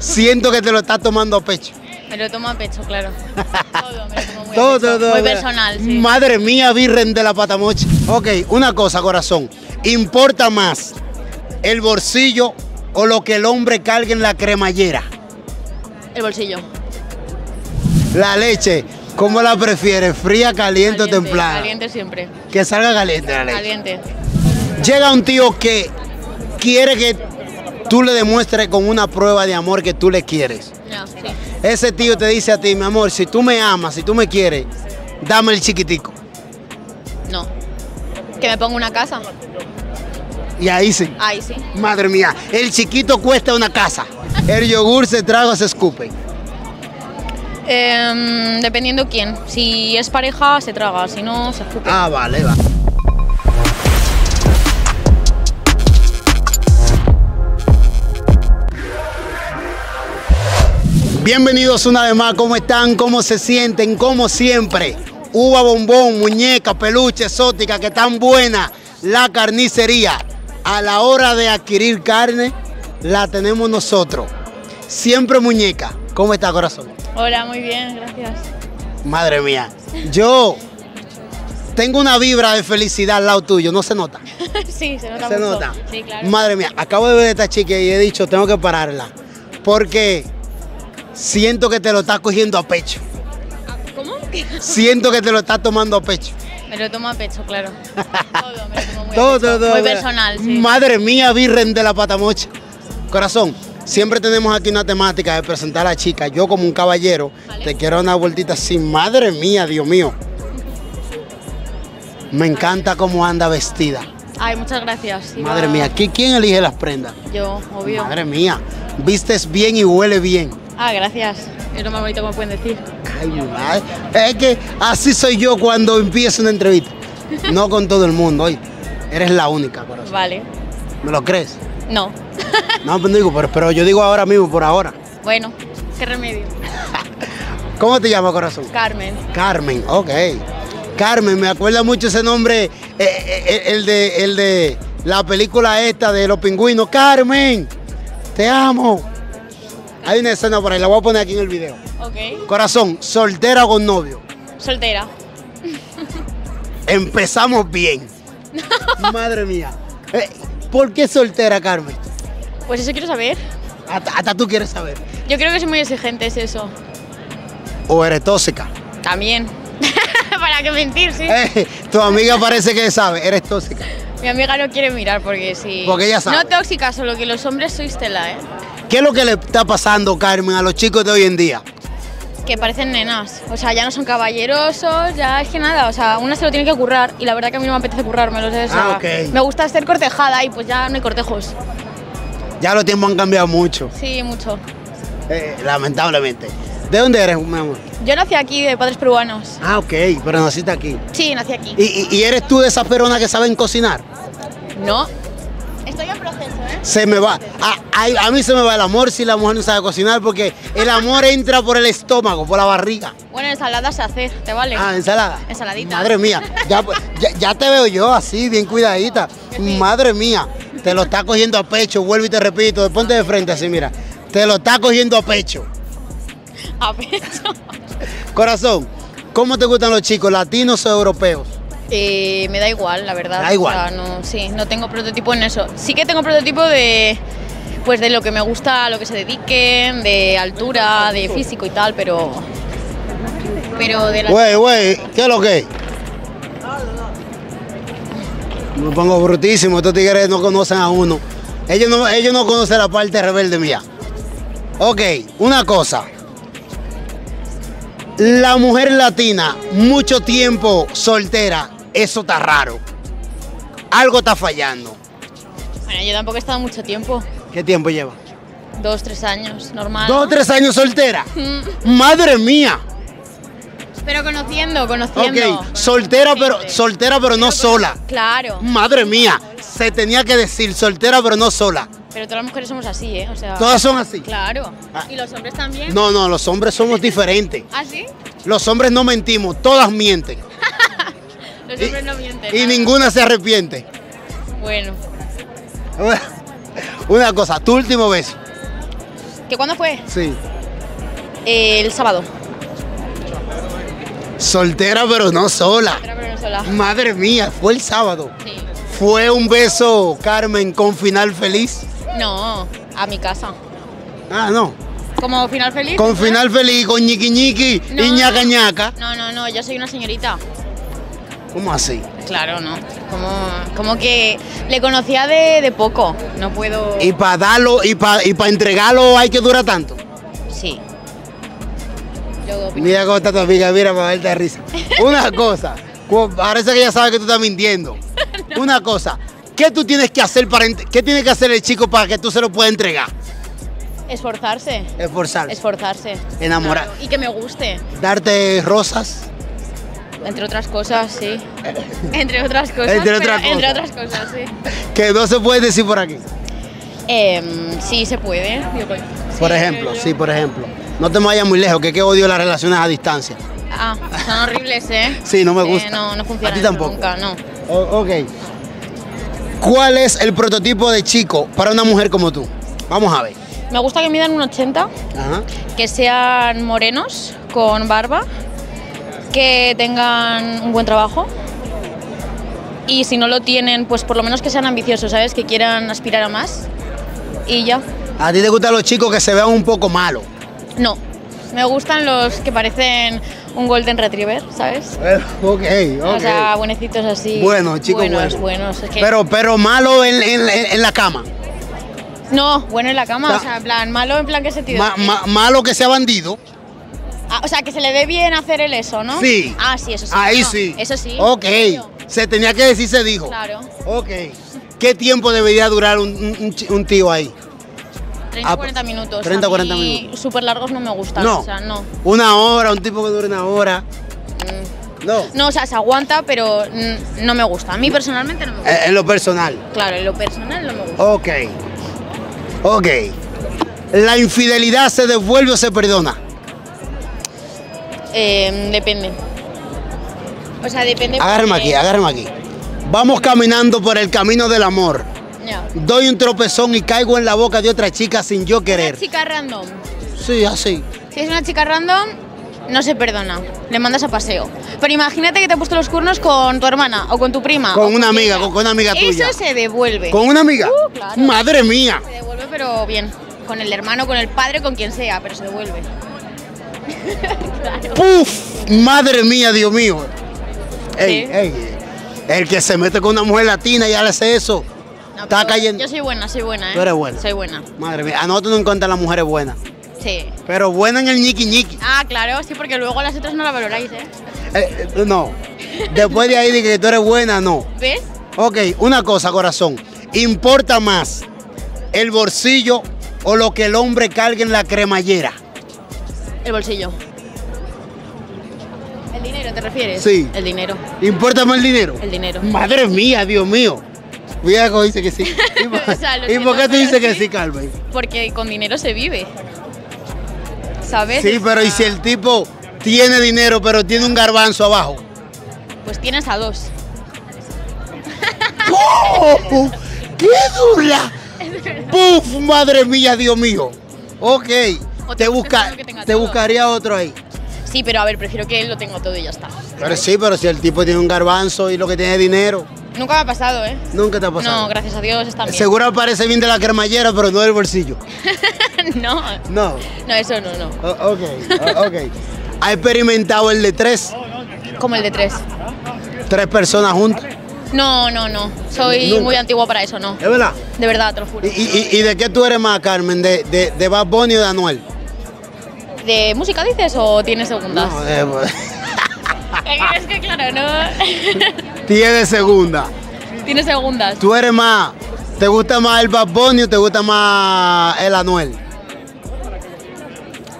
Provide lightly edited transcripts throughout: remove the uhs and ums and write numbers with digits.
Siento que te lo estás tomando a pecho. Me lo tomo a pecho, claro. Todo me lo tomo muy todo, a pecho. Todo, muy personal, sí. Madre mía, virgen de la patamocha. Ok, una cosa, corazón. ¿Importa más el bolsillo o lo que el hombre cargue en la cremallera? El bolsillo. La leche, ¿cómo la prefieres? ¿Fría, caliente o templada? Caliente siempre. Que salga caliente la leche. Caliente. Llega un tío que quiere que tú le demuestres con una prueba de amor que tú le quieres. No, sí. Ese tío te dice a ti, mi amor, si tú me amas, si tú me quieres, dame el chiquitico. No. Que me ponga una casa. Y ahí sí. Ahí sí. Madre mía, el chiquito cuesta una casa. El yogur se traga, se escupe. Dependiendo quién. Si es pareja, se traga. Si no, se escupe. Ah, vale, va. Bienvenidos una vez más, ¿cómo están? ¿Cómo se sienten? Como siempre, uva, bombón, muñeca, peluche, exótica, que tan buena la carnicería. A la hora de adquirir carne, la tenemos nosotros. Siempre muñeca. ¿Cómo está, corazón? Hola, muy bien, gracias. Madre mía, yo tengo una vibra de felicidad al lado tuyo, ¿no se nota? Sí, se nota. ¿Se mucho. Nota? Sí, claro. Madre mía, acabo de ver a esta chica y he dicho, tengo que pararla, porque siento que te lo estás cogiendo a pecho. ¿Cómo? Siento que te lo estás tomando a pecho. Me lo tomo a pecho, claro. Todo me lo tomo muy todo, a pecho. Todo, muy personal, sí. Madre mía, virgen de la patamocha. Corazón, siempre tenemos aquí una temática de presentar a la chica. Yo como un caballero, ¿vale? Te quiero dar una vueltita así. Madre mía, Dios mío. Me encanta cómo anda vestida. Ay, muchas gracias. Iba... Madre mía, ¿quién elige las prendas? Yo, obvio. Madre mía, vistes bien y huele bien. Ah, gracias. Es lo más bonito que me pueden decir. Ay, madre. Es que así soy yo cuando empiezo una entrevista. No con todo el mundo, oye. Eres la única, corazón. Vale. ¿Me lo crees? No. No, pues digo, pero yo digo ahora mismo, por ahora. Bueno, qué remedio. ¿Cómo te llamas, corazón? Carmen. Carmen, ok. Carmen, me acuerda mucho ese nombre, el de la película esta de los pingüinos. Carmen, te amo. Hay una escena por ahí, la voy a poner aquí en el video. Ok. Corazón, ¿soltera o con novio? Soltera. Empezamos bien. Madre mía. ¿Por qué soltera, Carmen? Pues eso quiero saber. Hasta tú quieres saber. Yo creo que soy muy exigente, es eso. ¿O eres tóxica? También. ¿Para qué mentir, sí? Tu amiga parece que sabe, eres tóxica. Mi amiga no quiere mirar porque sí. Porque ella sabe. No tóxica, solo que los hombres sois tela, ¿eh? ¿Qué es lo que le está pasando, Carmen, a los chicos de hoy en día? Que parecen nenas, o sea, ya no son caballerosos, ya es que nada, o sea, una se lo tiene que currar y la verdad que a mí no me apetece currármelo, ¿sabes? Ah, okay. Me gusta ser cortejada y pues ya no hay cortejos. Ya los tiempos han cambiado mucho. Sí, mucho. Lamentablemente. ¿De dónde eres, mi amor? Yo nací aquí, de padres peruanos. Ah, ok, pero naciste aquí. Sí, nací aquí. ¿Y eres tú de esas peruanas que saben cocinar? No. Estoy en proceso, ¿eh? Se me va. A mí se me va el amor si la mujer no sabe cocinar, porque el amor entra por el estómago, por la barriga. Bueno, ensalada se hace, ¿te vale? Ah, ¿ensalada? Ensaladita. Madre mía, ya te veo yo así, bien cuidadita. Sí. Madre mía, te lo está cogiendo a pecho, vuelvo y te repito, ponte de frente así, mira. Te lo está cogiendo a pecho. A pecho. Corazón, ¿cómo te gustan los chicos, latinos o europeos? Me da igual, la verdad. Da igual. O sea, no, sí, no tengo prototipo en eso. Sí que tengo prototipo de, pues de lo que me gusta, lo que se dediquen, de altura, de físico y tal, pero de la. Güey, ¿qué es lo que es? Me pongo brutísimo, estos tigres no conocen a uno. Ellos no conocen la parte rebelde mía. Ok, una cosa. La mujer latina, mucho tiempo soltera, eso está raro. Algo está fallando. Bueno, yo tampoco he estado mucho tiempo. ¿Qué tiempo lleva? 2 o 3 años, normal. 2 o 3 años soltera. Madre mía. Pero conociendo. Ok, soltera pero no sola. Claro. Madre mía, se tenía que decir soltera pero no sola. Pero todas las mujeres somos así, ¿eh? O sea, todas son así. Claro. Ah. ¿Y los hombres también? No, los hombres somos diferentes. ¿Ah, sí? Los hombres no mentimos, todas mienten. Los hombres no mienten. Y ninguna se arrepiente. Bueno. Una cosa, tu último beso. ¿Que cuándo fue? Sí. El sábado. Soltera pero no sola. Soltera pero no sola. Madre mía, fue el sábado. Sí. ¿Fue un beso, Carmen, con final feliz? No, a mi casa. Ah, no. ¿Como final feliz? Con final feliz, con ñiqui ñiqui y ñaca ñaca. No, no, no, yo soy una señorita. ¿Cómo así? Claro, no. Como que le conocía de poco. No puedo... ¿Y para darlo, y pa entregarlo hay que durar tanto? Sí. Mira cómo está tu amiga, mira para verte de risa. Una cosa, parece que ella sabe que tú estás mintiendo. No. Una cosa, ¿qué tú tienes que hacer para qué tiene que hacer el chico para que tú se lo puedas entregar? Esforzarse. Esforzarse. Esforzarse. Enamorar. Claro. Y que me guste. Darte rosas. Entre otras cosas, sí. Entre otras cosas. Entre otras cosas, sí. Que no se puede decir por aquí. Sí, se puede. Por ejemplo, sí, por ejemplo. No te vayas muy lejos, que odio las relaciones a distancia. Ah, son horribles, ¿eh? Sí, no me gusta. No, no funciona. A ti tampoco. Nunca, no. Ok. ¿Cuál es el prototipo de chico para una mujer como tú? Vamos a ver. Me gusta que midan un 80, ajá, que sean morenos, con barba, que tengan un buen trabajo y si no lo tienen, pues por lo menos que sean ambiciosos, ¿sabes? Que quieran aspirar a más y ya. ¿A ti te gustan los chicos que se vean un poco malos? No, me gustan los que parecen un golden retriever, ¿sabes? Ok, ok. O sea, buenecitos así. Bueno, chicos buenos. Buenos. Es que... pero malo en la cama. No, bueno en la cama, o sea, en plan, malo en plan qué sentido. Malo que sea bandido. Ah, o sea, que se le dé bien hacer el eso, ¿no? Sí. Ah, sí, eso sí. Ahí no, sí. Eso sí. Ok. Se tenía que decir, se dijo. Claro. Ok. ¿Qué tiempo debería durar un tío ahí? 30 o 40 minutos. 30 o 40 minutos. Súper largos no me gustan. No. O sea, no. Una hora, un tipo que dure una hora. No. No, o sea, se aguanta, pero no me gusta. A mí personalmente no me gusta. En lo personal. Claro, en lo personal no me gusta. Ok. Ok. ¿La infidelidad se devuelve o se perdona? Depende. O sea, depende. Agárrame porque... aquí, agárrame aquí. Vamos caminando por el camino del amor. Yeah. Doy un tropezón y caigo en la boca de otra chica sin yo querer. ¿Una chica random? Sí, así. Si es una chica random, no se perdona. Le mandas a paseo. Pero imagínate que te ha puesto los cuernos con tu hermana o con tu prima. Con una amiga, con una amiga tuya. Eso se devuelve. ¿Con una amiga? Claro. Madre mía. Se devuelve, pero bien. Con el hermano, con el padre, con quien sea, pero se devuelve. Claro. ¡Puf! Madre mía, Dios mío. Ey, sí. Ey, el que se mete con una mujer latina y hace eso. No, está cayendo. Yo soy buena, ¿eh? Tú eres buena. Soy buena. Madre mía, a nosotros nos encantan las mujeres buenas. Sí. Pero buena en el ñiqui ñiqui. Ah, claro, sí, porque luego las otras no las valoráis, ¿eh? No. Después de ahí de que tú eres buena, no. ¿Ves? Ok, una cosa, corazón. ¿Importa más el bolsillo o lo que el hombre cargue en la cremallera? El bolsillo. ¿El dinero te refieres? Sí. El dinero. ¿Importa más el dinero? El dinero. Madre mía, Dios mío. Viago dice que sí. ¿Y, o sea, ¿y por qué tú dices que sí, Carmen? Porque con dinero se vive. ¿Sabes? Sí, pero ¿y si el tipo tiene dinero pero tiene un garbanzo abajo? Pues tienes a dos. ¡Oh! ¡Qué dura! ¡Puf! Madre mía, Dios mío. Ok. Te buscaría otro ahí. Sí, pero a ver, prefiero que él lo tenga todo y ya está. Pero sí, pero si el tipo tiene un garbanzo y lo que tiene es dinero. Nunca me ha pasado, ¿eh? Nunca te ha pasado. No, gracias a Dios está bien. Seguro aparece bien de la cremallera, pero no del bolsillo. No. No. No, eso no, no. Ok, ok. ¿Ha experimentado el de tres? ¿Cómo el de tres? ¿Tres personas juntas? No, no, no. Soy muy antigua para eso, no. ¿Es verdad? De verdad, te lo juro. ¿Y de qué tú eres más, Carmen? ¿De Bad Bunny o de Anuel? ¿De música dices o tienes segundas? No, es que claro, no. Tienes segunda. Tienes segundas. ¿Tú eres más? ¿Te gusta más el Bad Bunny o te gusta más el Anuel?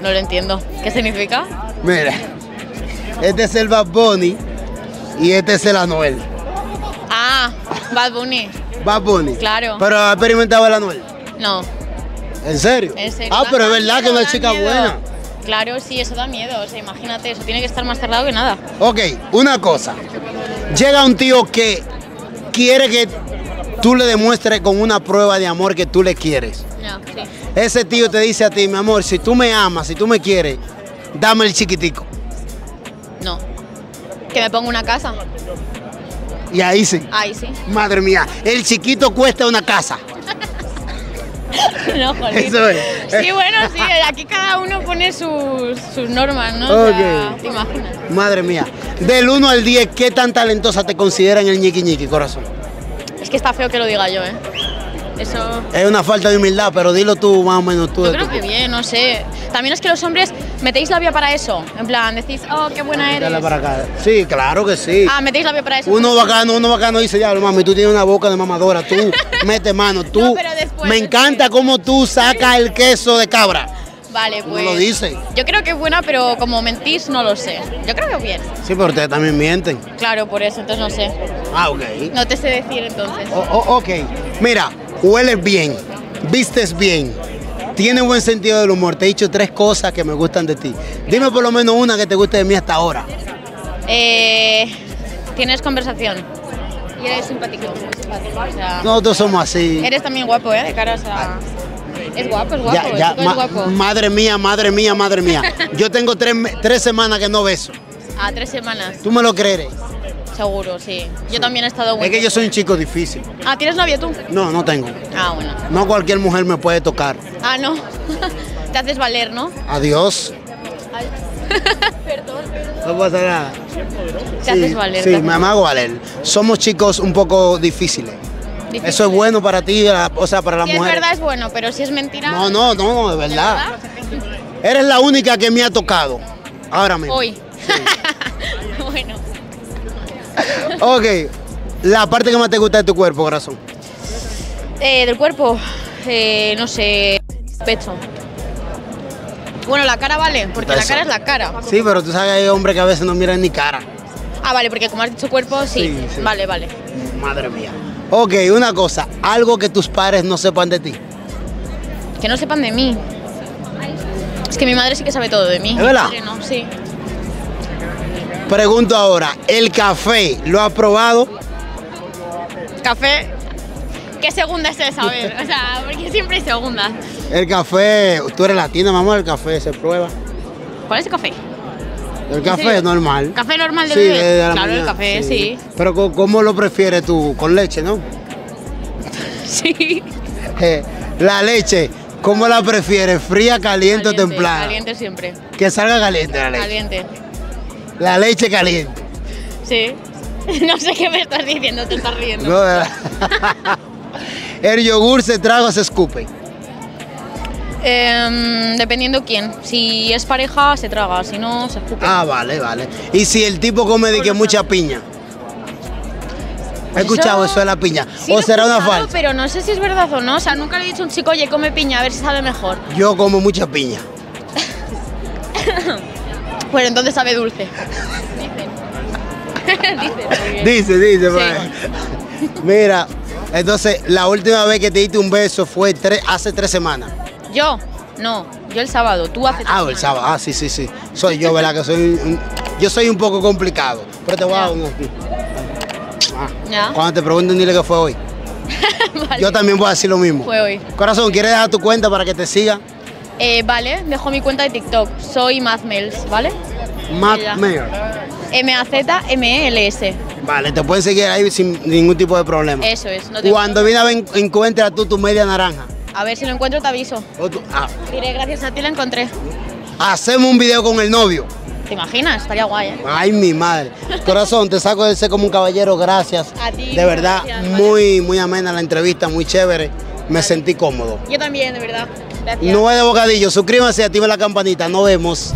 No lo entiendo. ¿Qué significa? Mira, este es el Bad Bunny y este es el Anuel. Ah, Bad Bunny. Bad Bunny. Claro. ¿Pero ha experimentado el Anuel? No. ¿En serio? ¿En serio? Ah, pero es verdad que no es chica buena. Claro, sí, eso da miedo. O sea, imagínate, eso tiene que estar más cerrado que nada. Ok, una cosa. Llega un tío que quiere que tú le demuestres con una prueba de amor que tú le quieres. No, sí. Ese tío te dice a ti, mi amor, si tú me amas, si tú me quieres, dame el chiquitico. No. Que me ponga una casa. Y ahí sí. Ahí sí. Madre mía, el chiquito cuesta una casa. No, Jolín. Eso es. Sí, bueno, sí, aquí cada uno pone sus normas, ¿no? Okay. O sea, te imaginas. Madre mía. Del 1 al 10, ¿qué tan talentosa te consideran el ñiqui ñiqui, corazón? Es que está feo que lo diga yo, ¿eh? Eso... Es una falta de humildad, pero dilo tú más o menos tú. Yo creo que bien, no sé. También es que los hombres metéis labia para eso. En plan, decís, oh, qué buena eres. Para acá. Sí, claro que sí. Ah, metéis labia para eso. Uno bacano dice, ya, mami, tú tienes una boca de mamadora, tú mete mano, tú. No, pero después, me encanta cómo tú sacas el queso de cabra. Vale, pues. No lo dice. Yo creo que es buena, pero como mentís, no lo sé. Yo creo que es bien. Sí, pero ustedes también mienten. Claro, por eso, entonces no sé. Ah, ok. No te sé decir entonces. Ok. Mira, hueles bien, vistes bien, tienes buen sentido del humor. Te he dicho 3 cosas que me gustan de ti. Dime por lo menos una que te guste de mí hasta ahora. Tienes conversación. Y eres simpático. O sea, nosotros somos así. Eres también guapo, ¿eh? De caras a... Es guapo, es guapo. Ya, es guapo. Madre mía, madre mía, madre mía. Yo tengo 3 semanas que no beso. Ah, 3 semanas. ¿Tú me lo crees? Seguro, sí. Yo también he estado... Es que yo soy un chico difícil. Ah, ¿tienes novia tú? No, no tengo. Ah, bueno. No cualquier mujer me puede tocar. Ah, no. Te haces valer, ¿no? Adiós. Ay. Perdón. No pasa nada. Te haces valer. Sí, me hago valer. Somos chicos un poco difíciles. Difíciles. Eso es bueno para ti, o sea, para la mujer. Si es verdad es bueno, pero si es mentira... No, es verdad. Eres la única que me ha tocado. Ahora mismo. Hoy. Sí. Bueno. Ok. ¿La parte que más te gusta de tu cuerpo, corazón? Del cuerpo, no sé, pecho. Bueno, la cara vale, porque la cara es la cara. Sí, pero tú sabes que hay hombres que a veces no miran ni cara. Ah, vale, porque como has dicho cuerpo, sí. Vale. Madre mía. Ok, una cosa, algo que tus padres no sepan de ti. Que no sepan de mí. Es que mi madre sí que sabe todo de mí. ¿Es verdad? No, sí. Pregunto ahora, ¿el café lo has probado? ¿Café? ¿Qué segunda es esa? A ver, o sea, porque siempre hay segunda. El café, tú eres latina, mamá, el café se prueba. ¿Cuál es el café? El café normal. ¿Café normal de bebé? De claro, mañana, el café, sí. Pero ¿cómo lo prefieres tú? ¿Con leche, no? Sí. La leche, ¿cómo la prefieres? ¿Fría, caliente o templada? Caliente siempre. Que salga caliente la leche. Caliente. La leche caliente. Sí. No sé qué me estás diciendo, te estás riendo. No, ¿el yogur se traga o se escupe? Dependiendo quién. Si es pareja, se traga. Si no, se escupe. Ah, vale. ¿Y si el tipo come de que mucha piña? ¿He escuchado eso de la piña? Sí, ¿o será una falsa? Pero no sé si es verdad o no. O sea, nunca le he dicho a un chico, oye, come piña, a ver si sabe mejor. Yo como mucha piña. Pues entonces sabe dulce. Dice. Sí. Mira, entonces, la última vez que te diste un beso fue hace 3 semanas. ¿Yo? No, yo el sábado, tú hace 3 semanas. Ah, el sábado, sí. Soy yo, ¿verdad? Que soy un poco complicado. Pero te voy a dar un... Cuando te pregunten, dile que fue hoy. Vale. Yo también voy a decir lo mismo. Fue hoy. Corazón, ¿quieres dejar tu cuenta para que te siga? Vale, dejo mi cuenta de TikTok. Soy MazMels, ¿vale? MazMels. MazMels. Vale, te pueden seguir ahí sin ningún tipo de problema. Eso es. No te Cuando vienes a ver, encuentras tú tu media naranja. A ver, si lo encuentro te aviso. Diré, gracias a ti la encontré. Hacemos un video con el novio. ¿Te imaginas? Estaría guay, ¿eh? Ay, mi madre. Corazón, te saco de ser como un caballero, gracias. A ti. De verdad, gracias, muy amena la entrevista, muy chévere. Me sentí cómodo. Yo también, de verdad. Gracias. No es de bocadillo. Suscríbanse, activen la campanita. Nos vemos.